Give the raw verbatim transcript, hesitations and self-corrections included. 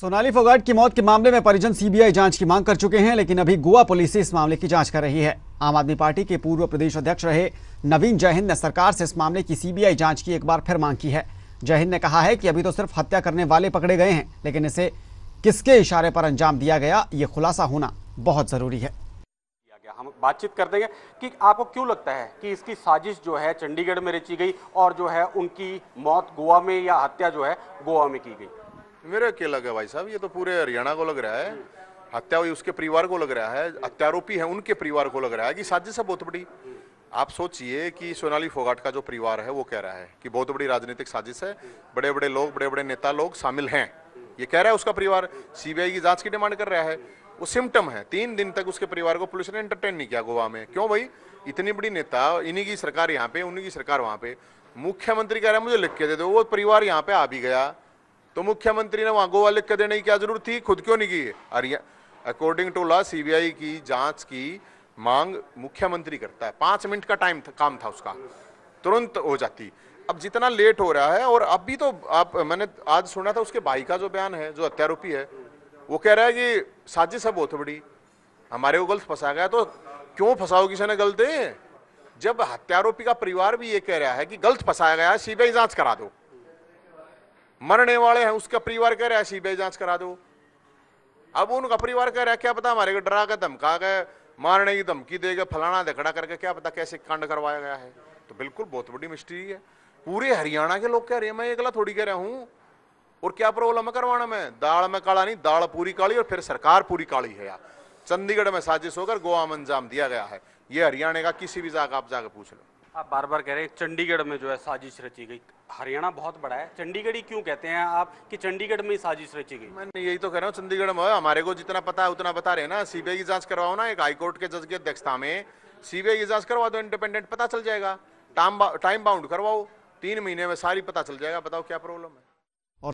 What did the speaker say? सोनाली फोगाट की मौत के मामले में परिजन सीबीआई जांच की मांग कर चुके हैं, लेकिन अभी गोवा पुलिस इस मामले की जांच कर रही है। आम आदमी पार्टी के पूर्व प्रदेश अध्यक्ष रहे नवीन जयहिंद ने सरकार से इस मामले की सीबीआई जांच की एक बार फिर मांग की है। जयहिंद ने कहा है कि अभी तो सिर्फ हत्या करने वाले पकड़े गए हैं, लेकिन इसे किसके इशारे पर अंजाम दिया गया, ये खुलासा होना बहुत जरूरी है। हम बातचीत कर देंगे कि आपको क्यों लगता है कि इसकी साजिश जो है चंडीगढ़ में रची गई और जो है उनकी मौत गोवा में या हत्या जो है गोवा में की गई। मेरे क्या लगा भाई साहब, ये तो पूरे हरियाणा को लग रहा है। हत्या हुई उसके परिवार को लग रहा है, हत्यारोपी है उनके परिवार को लग रहा है कि साजिश है बहुत बड़ी। आप सोचिए कि सोनाली फोगाट का जो परिवार है वो कह रहा है कि बहुत बड़ी राजनीतिक साजिश है, बड़े बड़े लोग, बड़े बड़े नेता लोग शामिल हैं, ये कह रहा है उसका परिवार। सीबीआई की जांच की डिमांड कर रहा है। वो सिम्टम है, तीन दिन तक उसके परिवार को पुलिस ने एंटरटेन नहीं किया गोवा में। क्यों भाई, इतनी बड़ी नेता, इन्हीं की सरकार यहाँ पे, उन्हीं की सरकार वहाँ पे। मुख्यमंत्री कह रहा है मुझे लिख के दे दो, वो परिवार यहाँ पे आ भी गया तो मुख्यमंत्री ने वहाँ गोवा लिख के देने की क्या जरूरत थी, खुद क्यों नहीं की। Haryana according to law CBI की जाँच की मांग मुख्यमंत्री करता है। पाँच मिनट का टाइम काम था उसका, तुरंत हो जाती। अब जितना लेट हो रहा है, और अभी तो आप, मैंने आज सुना था उसके भाई का जो बयान है जो हत्यारोपी है, वो कह रहा है कि साजिश है बहुत बड़ी, हमारे को गलत फंसा गया। तो क्यों फंसाओ किसी ने गलत, जब हत्यारोपी का परिवार भी ये कह रहा है कि गलत फंसाया गया है, सीबीआई जांच करा दो। मरने वाले हैं उसका परिवार कह रहा है सीबीआई जांच करा दो। अब उनका परिवार कह रहा है क्या पता हमारे को डरा के धमका गए, मारने की धमकी देगा, फलाना दखड़ा करके क्या पता कैसे कांड करवाया गया है। तो बिल्कुल बहुत बड़ी मिस्ट्री है। पूरे हरियाणा के लोग कह रहे हैं, मैं अगला थोड़ी कह रहा हूँ। और क्या प्रॉब्लम है करवाना में, दाल में काला नहीं, दाल पूरी काली और फिर सरकार पूरी काली है। यार चंडीगढ़ में साजिश होकर गोवा में अंजाम दिया गया है, ये हरियाणा का किसी भी जगह आप जाकर पूछ लो। आप बार बार कह रहे हैं चंडीगढ़ में जो है साजिश रची गई, हरियाणा बहुत बड़ा है, चंडीगढ़ ही क्यों कहते हैं आप कि चंडीगढ़ में ही साजिश रची गई। मैं यही तो कह रहा हूँ, चंडीगढ़ में हमारे को जितना पता है उतना बता रहे हैं ना। सीबीआई की जाँच करवाओ ना, एक हाईकोर्ट के जज की अध्यक्षता में सीबीआई की जाँच करवा दो, इंडिपेंडेंट, पता चल जाएगा। टाइम बाउंड करवाओ, तीन महीने में सारी पता चल जाएगा। बताओ क्या प्रॉब्लम है।